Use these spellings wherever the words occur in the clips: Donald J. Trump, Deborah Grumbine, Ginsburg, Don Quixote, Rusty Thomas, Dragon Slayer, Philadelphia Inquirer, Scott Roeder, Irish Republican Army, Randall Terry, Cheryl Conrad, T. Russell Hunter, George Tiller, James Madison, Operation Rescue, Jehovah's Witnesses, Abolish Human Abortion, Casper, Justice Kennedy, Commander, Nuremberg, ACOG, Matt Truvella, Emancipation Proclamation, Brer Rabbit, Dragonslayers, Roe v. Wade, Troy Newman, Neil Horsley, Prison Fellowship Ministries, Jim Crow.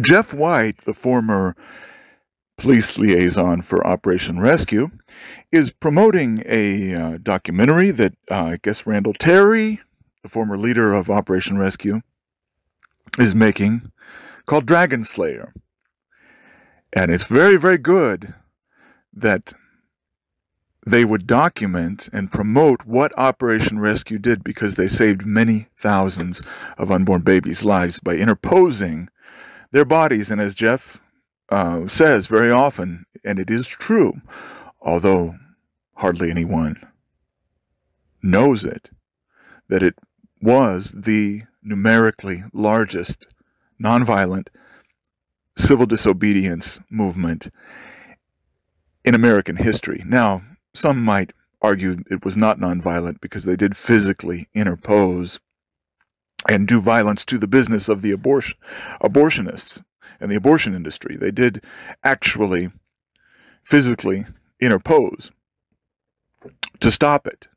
Jeff White, the former police liaison for Operation Rescue, is promoting a documentary that I guess Randall Terry, the former leader of Operation Rescue, is making called Dragon Slayer. And it's very, very good that they would document and promote what Operation Rescue did, because they saved many thousands of unborn babies' lives by interposing their bodies. And as Jeff says very often, and it is true, although hardly anyone knows it, that it was the numerically largest nonviolent civil disobedience movement in American history. Now, some might argue it was not nonviolent because they did physically interpose and do violence to the business of the abortionists and the abortion industry. They did actually physically interpose to stop it.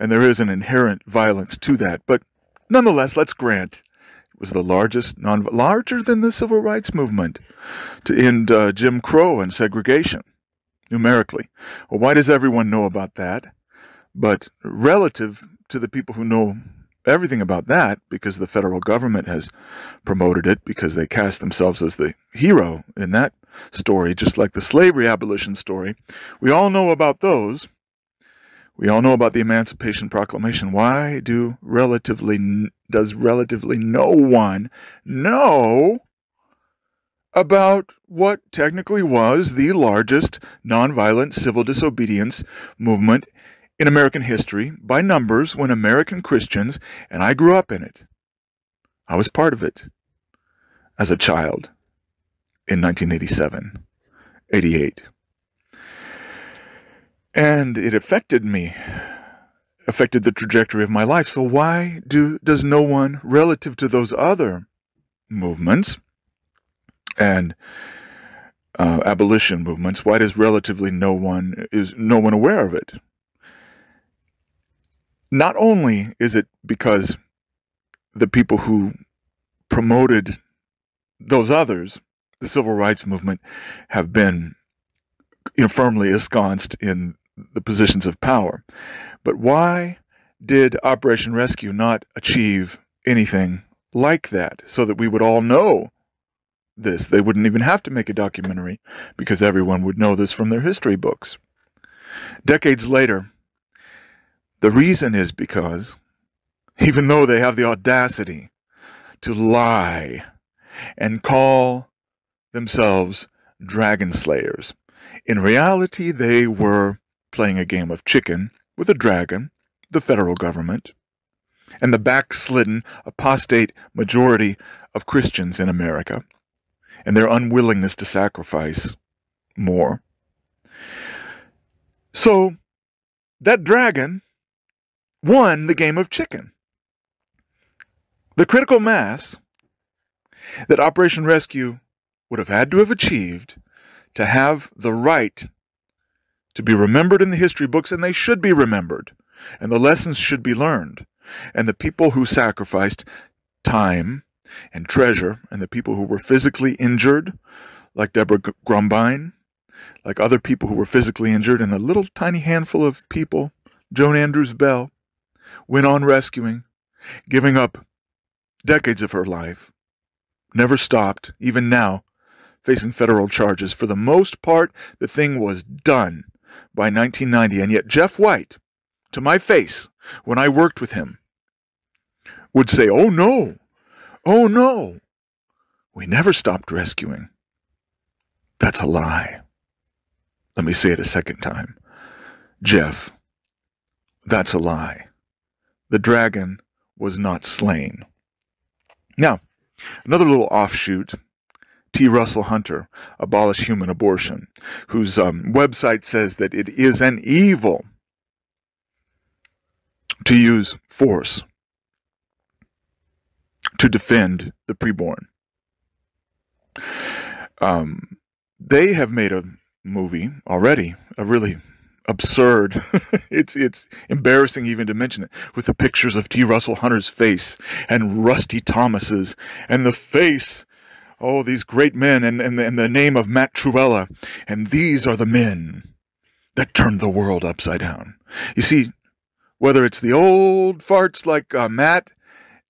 And there is an inherent violence to that. But nonetheless, let's grant it was the largest, larger than the civil rights movement to end Jim Crow and segregation. Numerically. Well, why does everyone know about that? But relative to the people who know everything about that, because the federal government has promoted it, because they cast themselves as the hero in that story, just like the slavery abolition story. We all know about those. We all know about the Emancipation Proclamation. Why does relatively no one know about what technically was the largest nonviolent civil disobedience movement in American history by numbers, when American Christians, and I grew up in it. I was part of it as a child in 1987, 88. And it affected me, affected the trajectory of my life. So why does no one, relative to those other movements, and abolition movements, why does relatively no one aware of it? Not only is it because the people who promoted those others, the civil rights movement, have been firmly ensconced in the positions of power, but why did Operation Rescue not achieve anything like that, so that we would all know this? They wouldn't even have to make a documentary, because everyone would know this from their history books. Decades later, the reason is because, even though they have the audacity to lie and call themselves dragon slayers, in reality they were playing a game of chicken with a dragon, the federal government, and the backslidden apostate majority of Christians in America, and their unwillingness to sacrifice more. So that dragon won the game of chicken. The critical mass that Operation Rescue would have had to have achieved to have the right to be remembered in the history books, and they should be remembered, and the lessons should be learned, and the people who sacrificed time and treasure, and the people who were physically injured, like Deborah Grumbine, like other people who were physically injured, and a little tiny handful of people, Joan Andrews Bell, went on rescuing, giving up decades of her life, never stopped, even now, facing federal charges. For the most part, the thing was done by 1990, and yet Jeff White, to my face, when I worked with him, would say, "Oh no, oh no, we never stopped rescuing." That's a lie. Let me say it a second time. Jeff, that's a lie. The dragon was not slain. Now, another little offshoot, T. Russell Hunter, Abolish Human Abortion, whose website says that it is an evil to use force to defend the preborn. They have made a movie already, a really absurd, it's embarrassing even to mention it, with the pictures of T. Russell Hunter's face and Rusty Thomas's, and the face oh, these great men in the name of Matt Truvella, and these are the men that turned the world upside down. You see, whether it's the old farts like Matt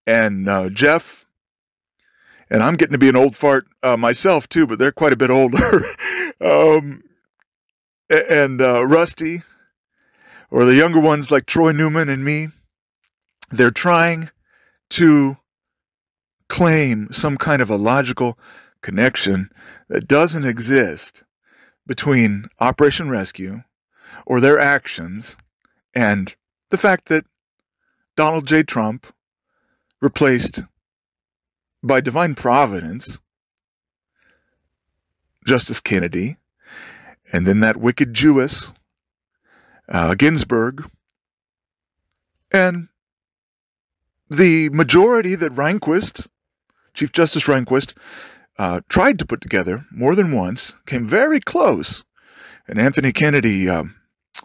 and Jeff, and I'm getting to be an old fart myself too, but they're quite a bit older, and Rusty, or the younger ones like Troy Newman and me, they're trying to claim some kind of a logical connection that doesn't exist between Operation Rescue or their actions and the fact that Donald J. Trump, replaced by divine providence, Justice Kennedy, and then that wicked Jewess, Ginsburg, and the majority that Rehnquist, Chief Justice Rehnquist, tried to put together more than once, came very close, and Anthony Kennedy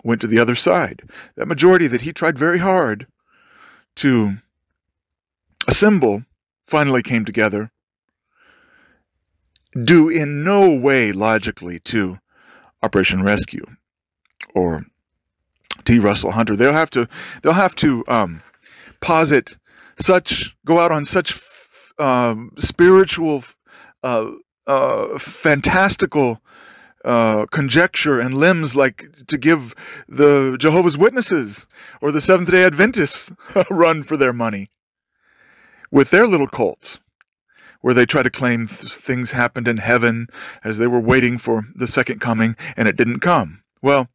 went to the other side. That majority that he tried very hard to assemble finally came together, due in no way logically to Operation Rescue or T. Russell Hunter. They'll have to posit such, go out on such spiritual, fantastical conjecture and limbs, like to give the Jehovah's Witnesses or the Seventh-day Adventists a run for their money with their little cults, where they try to claim things happened in heaven as they were waiting for the second coming and it didn't come. Well,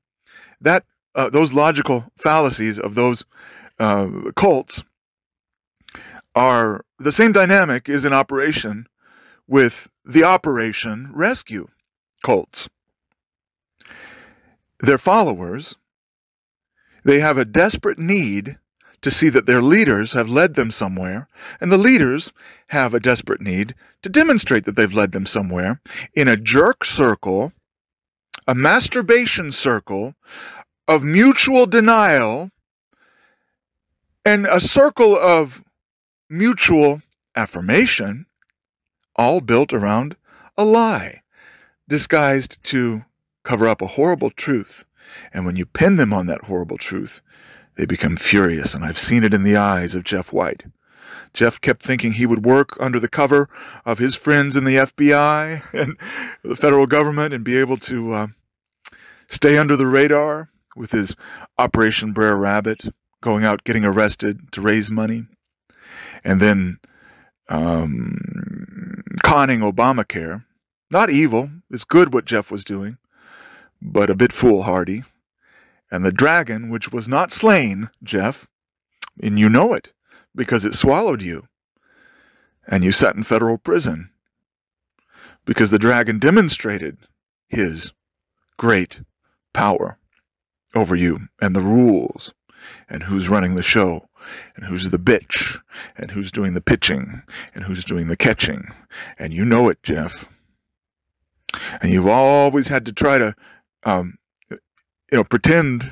that those logical fallacies of those cults are the same dynamic is in operation with the Operation Rescue cults. Their followers, they have a desperate need to see that their leaders have led them somewhere, and the leaders have a desperate need to demonstrate that they've led them somewhere in a jerk circle, a masturbation circle of mutual denial, and a circle of mutual affirmation, all built around a lie, disguised to cover up a horrible truth. And when you pin them on that horrible truth, they become furious, and I've seen it in the eyes of Jeff White. Jeff kept thinking he would work under the cover of his friends in the FBI and the federal government and be able to stay under the radar with his Operation Brer Rabbit, going out, getting arrested to raise money, and then conning Obamacare. Not evil. It's good what Jeff was doing, but a bit foolhardy. And the dragon, which was not slain, Jeff, and you know it, because it swallowed you, and you sat in federal prison, because the dragon demonstrated his great power over you, and the rules, and who's running the show, and who's the bitch, and who's doing the pitching, and who's doing the catching, and you know it, Jeff. And you've always had to try to pretend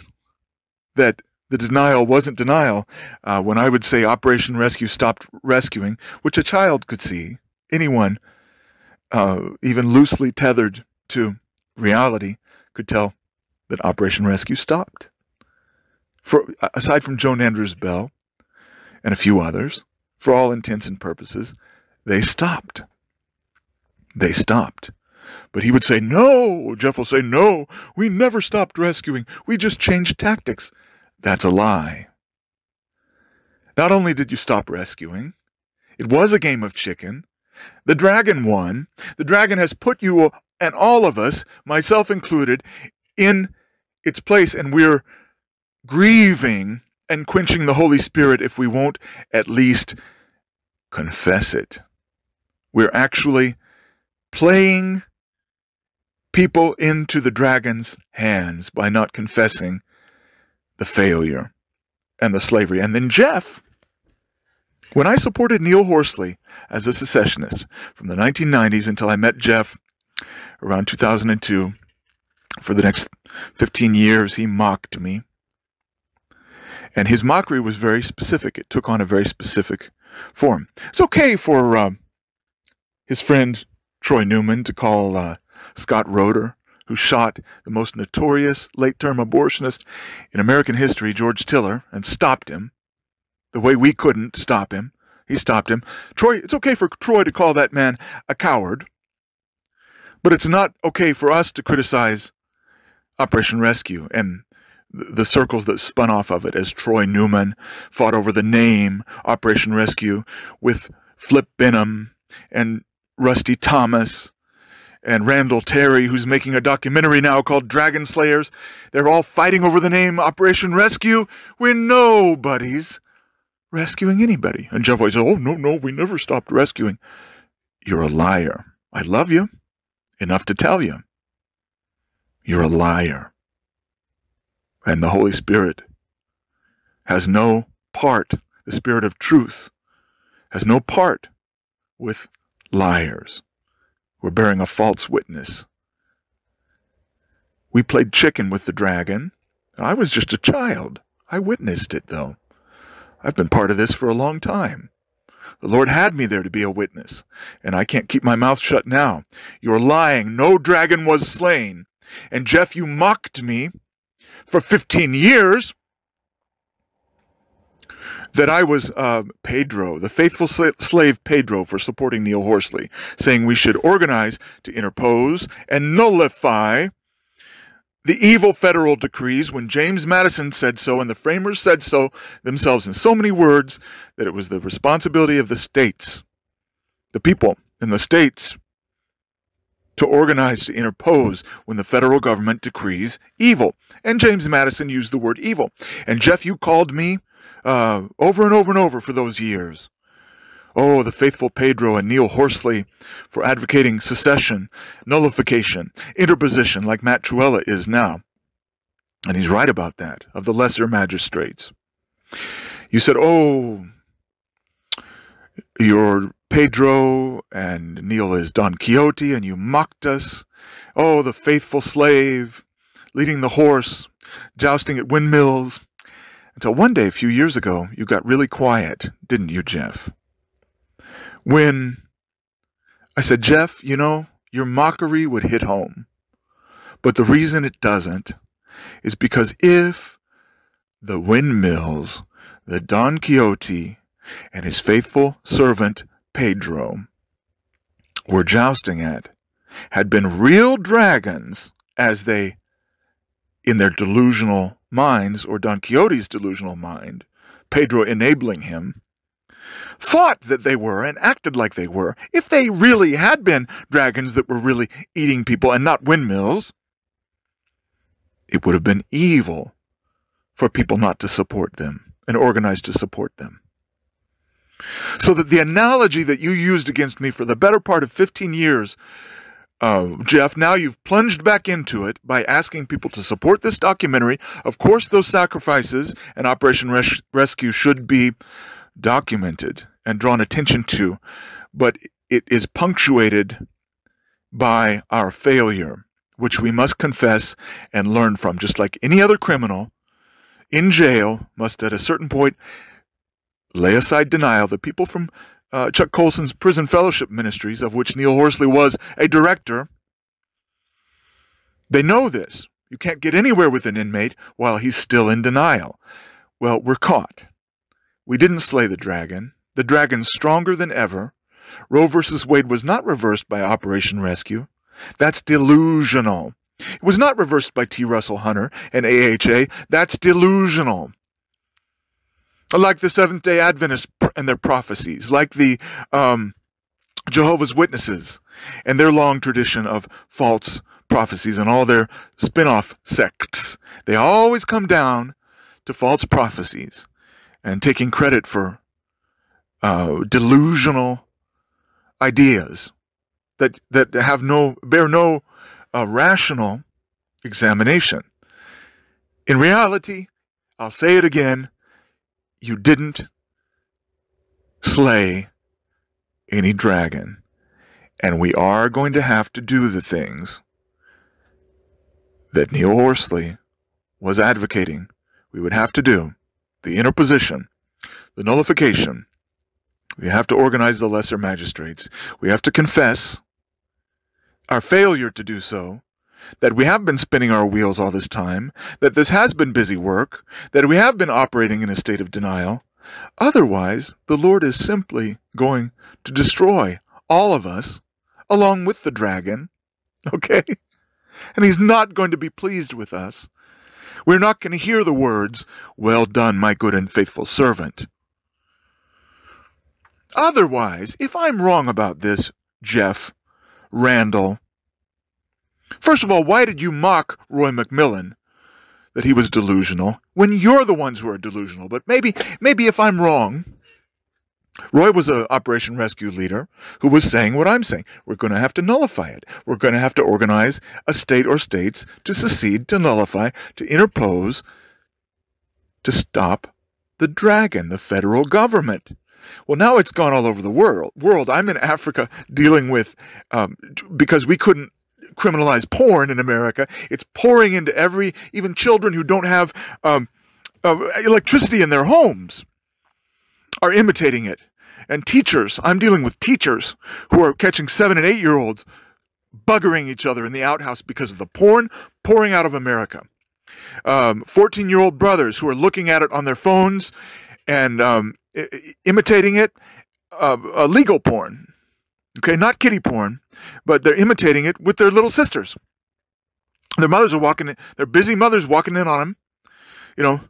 that the denial wasn't denial. When I would say Operation Rescue stopped rescuing, which a child could see, anyone even loosely tethered to reality could tell that Operation Rescue stopped. For, aside from Joan Andrews Bell and a few others, for all intents and purposes, they stopped. They stopped. But he would say, no, Jeff will say, no, we never stopped rescuing. We just changed tactics. That's a lie. Not only did you stop rescuing, it was a game of chicken. The dragon won. The dragon has put you and all of us, myself included, in its place, and we're grieving and quenching the Holy Spirit if we won't at least confess it. We're actually playing people into the dragon's hands by not confessing the failure and the slavery. And then Jeff, when I supported Neil Horsley as a secessionist from the 1990s until I met Jeff around 2002, for the next 15 years, he mocked me. And his mockery was very specific. It took on a very specific form. It's okay for his friend Troy Newman to call Scott Roeder, who shot the most notorious late-term abortionist in American history, George Tiller, and stopped him the way we couldn't stop him. He stopped him. Troy, it's okay for Troy to call that man a coward, but it's not okay for us to criticize Operation Rescue and the circles that spun off of it, as Troy Newman fought over the name Operation Rescue with Flip Benham and Rusty Thomas and Randall Terry, who's making a documentary now called Dragon Slayers. They're all fighting over the name Operation Rescue when nobody's rescuing anybody. And Jeff White says, oh, no, we never stopped rescuing. You're a liar. I love you enough to tell you. You're a liar. And the Holy Spirit has no part, the Spirit of truth, has no part with liars. We're bearing a false witness. We played chicken with the dragon. I was just a child. I witnessed it, though. I've been part of this for a long time. The Lord had me there to be a witness, and I can't keep my mouth shut now. You're lying. No dragon was slain. And Jeff, you mocked me for 15 years that I was Pedro, the faithful slave Pedro, for supporting Neil Horsley, saying we should organize to interpose and nullify the evil federal decrees when James Madison said so and the framers said so themselves in so many words that it was the responsibility of the states, the people in the states, to organize to interpose when the federal government decrees evil. And James Madison used the word evil. And Jeff, you called me over and over and over for those years. Oh, the faithful Pedro and Neil Horsley for advocating secession, nullification, interposition, like Matt Truvella is now. And he's right about that, of the lesser magistrates. You said, oh, you're Pedro and Neil is Don Quixote, and you mocked us. Oh, the faithful slave, leading the horse, jousting at windmills. Until one day, a few years ago, you got really quiet, didn't you, Jeff? When I said, Jeff, you know, your mockery would hit home. But the reason it doesn't is because if the windmills, the Don Quixote, and his faithful servant Pedro were jousting at had been real dragons, as they, in their delusional minds, or Don Quixote's delusional mind, Pedro enabling him, thought that they were and acted like they were, if they really had been dragons that were really eating people and not windmills, it would have been evil for people not to support them and organize to support them. So that the analogy that you used against me for the better part of 15 years, Jeff, now you've plunged back into it by asking people to support this documentary. Of course, those sacrifices and Operation Rescue should be documented and drawn attention to, but it is punctuated by our failure, which we must confess and learn from. Just like any other criminal in jail must at a certain point lay aside denial. The people from Chuck Colson's Prison Fellowship Ministries, of which Neil Horsley was a director, they know this. You can't get anywhere with an inmate while he's still in denial. Well, we're caught. We didn't slay the dragon. The dragon's stronger than ever. Roe versus Wade was not reversed by Operation Rescue. That's delusional. It was not reversed by T. Russell Hunter and AHA. That's delusional. Like the Seventh-day Adventists and their prophecies, like the Jehovah's Witnesses and their long tradition of false prophecies and all their spin-off sects. They always come down to false prophecies and taking credit for delusional ideas that have bear no rational examination. In reality, I'll say it again, you didn't slay any dragon, and we are going to have to do the things that Neil Horsley was advocating we would have to do. The interposition, the nullification. We have to organize the lesser magistrates. We have to confess our failure to do so, that we have been spinning our wheels all this time, that this has been busy work, that we have been operating in a state of denial. Otherwise, the Lord is simply going to destroy all of us, along with the dragon, okay? And he's not going to be pleased with us. We're not going to hear the words, "Well done, my good and faithful servant." Otherwise, if I'm wrong about this, Jeff, Randall, first of all, why did you mock Roy McMillan that he was delusional when you're the ones who are delusional? But maybe if I'm wrong, Roy was an Operation Rescue leader who was saying what I'm saying. We're going to have to nullify it. We're going to have to organize a state or states to secede, to nullify, to interpose, to stop the dragon, the federal government. Well, now it's gone all over the world. I'm in Africa dealing with, because we couldn't criminalize porn in America. It's pouring into every, even children who don't have electricity in their homes are imitating it. And teachers, I'm dealing with teachers who are catching 7- and 8-year-olds buggering each other in the outhouse because of the porn pouring out of America. 14-year-old brothers who are looking at it on their phones and imitating it, illegal porn. Okay, not kiddie porn, but they're imitating it with their little sisters. Their mothers are walking in, their busy mothers walking in on them, you know,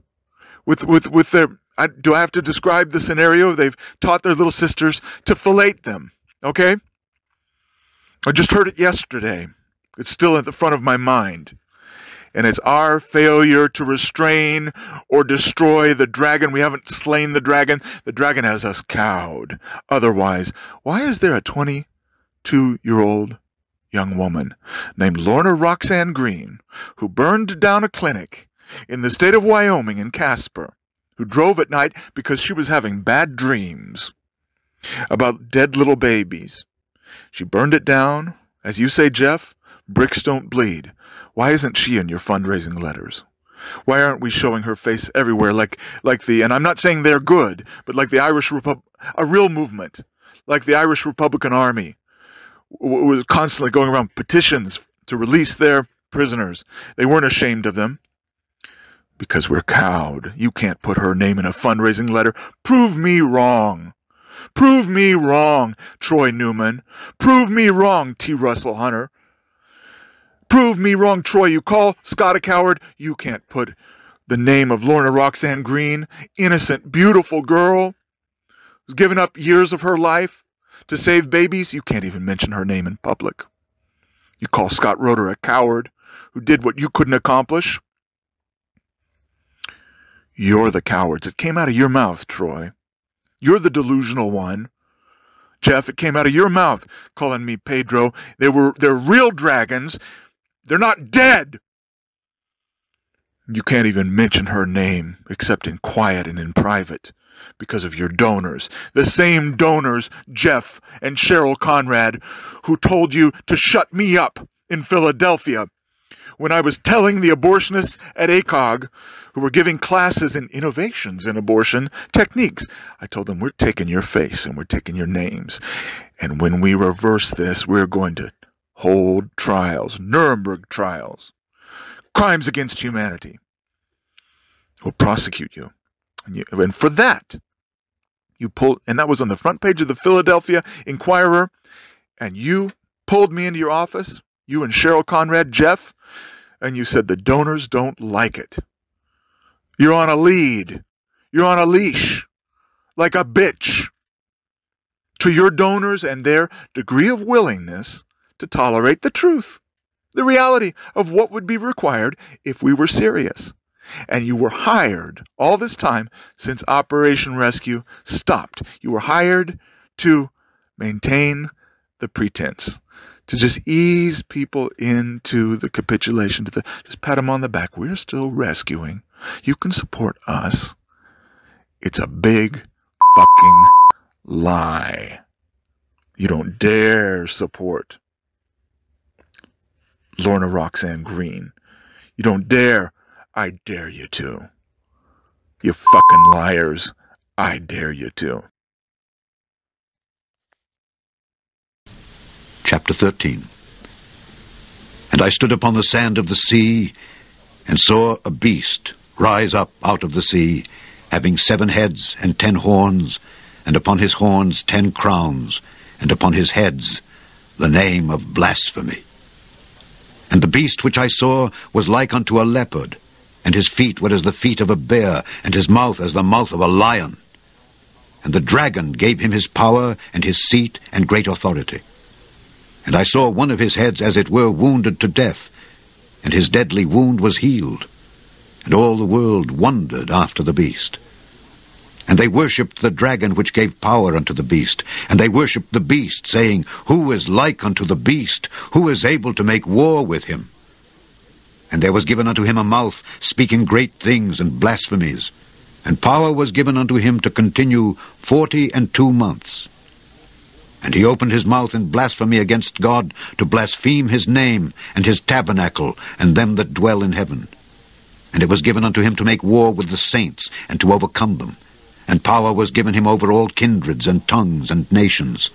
with their, do I have to describe the scenario? They've taught their little sisters to fellate them, okay? I just heard it yesterday. It's still at the front of my mind. And it's our failure to restrain or destroy the dragon. We haven't slain the dragon. The dragon has us cowed. Otherwise, why is there a 22-year-old young woman named Lorna Roxanne Green who burned down a clinic in the state of Wyoming in Casper, who drove at night because she was having bad dreams about dead little babies? She burned it down. As you say, Jeff, bricks don't bleed. Why isn't she in your fundraising letters? Why aren't we showing her face everywhere like the, and I'm not saying they're good, but like the Irish a real movement, like the Irish Republican Army was constantly going around petitions to release their prisoners. They weren't ashamed of them because we're cowed. You can't put her name in a fundraising letter. Prove me wrong. Prove me wrong, Troy Newman. Prove me wrong, T. Russell Hunter. Prove me wrong, Troy. You call Scott a coward. You can't put the name of Lorna Roxanne Green, innocent, beautiful girl who's given up years of her life to save babies. You can't even mention her name in public. You call Scott Roeder a coward who did what you couldn't accomplish. You're the cowards. It came out of your mouth, Troy. You're the delusional one. Jeff, it came out of your mouth calling me Pedro. They're real dragons. They're not dead. You can't even mention her name except in quiet and in private because of your donors. The same donors, Jeff and Cheryl Conrad, who told you to shut me up in Philadelphia when I was telling the abortionists at ACOG who were giving classes in innovations in abortion techniques. I told them, we're taking your face and we're taking your names. And when we reverse this, we're going to hold trials, Nuremberg trials, crimes against humanity. We'll prosecute you. And for that, you pulled, and that was on the front page of the Philadelphia Inquirer, and you pulled me into your office, you and Cheryl Conrad, Jeff, and you said the donors don't like it. You're on a lead. You're on a leash, like a bitch, to your donors and their degree of willingness to tolerate the truth, the reality of what would be required if we were serious. And you were hired all this time since Operation Rescue stopped. You were hired to maintain the pretense, to just ease people into the capitulation, to just pat them on the back. We're still rescuing. You can support us. It's a big fucking lie. You don't dare support Lorna Roxanne Green. You don't dare. I dare you to. You fucking liars. I dare you to. Chapter 13. And I stood upon the sand of the sea, and saw a beast rise up out of the sea, having 7 heads and 10 horns, and upon his horns 10 crowns, and upon his heads the name of blasphemy. And the beast which I saw was like unto a leopard, and his feet were as the feet of a bear, and his mouth as the mouth of a lion. And the dragon gave him his power, and his seat, and great authority. And I saw one of his heads, as it were, wounded to death, and his deadly wound was healed. And all the world wondered after the beast. And they worshipped the dragon which gave power unto the beast. And they worshipped the beast, saying, Who is like unto the beast? Who is able to make war with him? And there was given unto him a mouth, speaking great things and blasphemies. And power was given unto him to continue 42 months. And he opened his mouth in blasphemy against God, to blaspheme his name, and his tabernacle, and them that dwell in heaven. And it was given unto him to make war with the saints, and to overcome them. And power was given him over all kindreds, and tongues, and nations.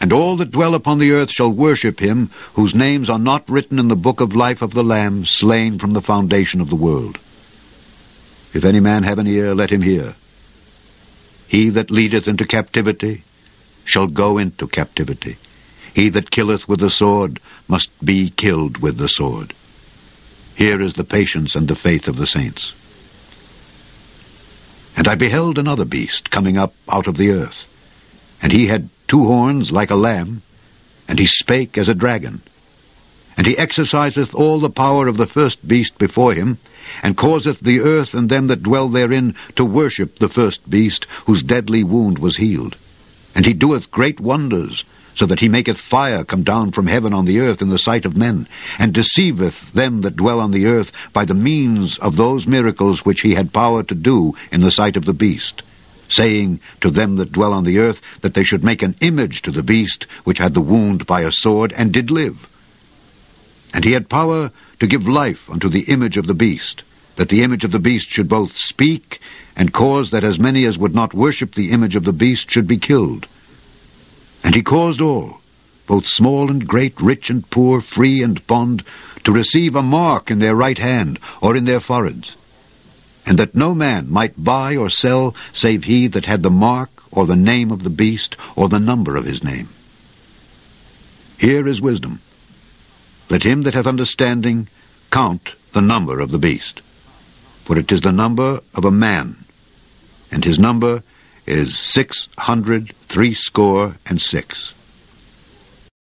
And all that dwell upon the earth shall worship him, whose names are not written in the book of life of the Lamb, slain from the foundation of the world. If any man have an ear, let him hear. He that leadeth into captivity shall go into captivity. He that killeth with the sword must be killed with the sword. Here is the patience and the faith of the saints. And I beheld another beast coming up out of the earth. And he had 2 horns like a lamb, and he spake as a dragon. And he exerciseth all the power of the first beast before him, and causeth the earth and them that dwell therein to worship the first beast, whose deadly wound was healed. And he doeth great wonders, so that he maketh fire come down from heaven on the earth in the sight of men, and deceiveth them that dwell on the earth by the means of those miracles which he had power to do in the sight of the beast, saying to them that dwell on the earth that they should make an image to the beast which had the wound by a sword, and did live. And he had power to give life unto the image of the beast, that the image of the beast should both speak, and cause that as many as would not worship the image of the beast should be killed. And he caused all, both small and great, rich and poor, free and bond, to receive a mark in their right hand or in their foreheads, and that no man might buy or sell save he that had the mark or the name of the beast or the number of his name. Here is wisdom. Let him that hath understanding count the number of the beast, for it is the number of a man, and his number is 600 threescore and 6.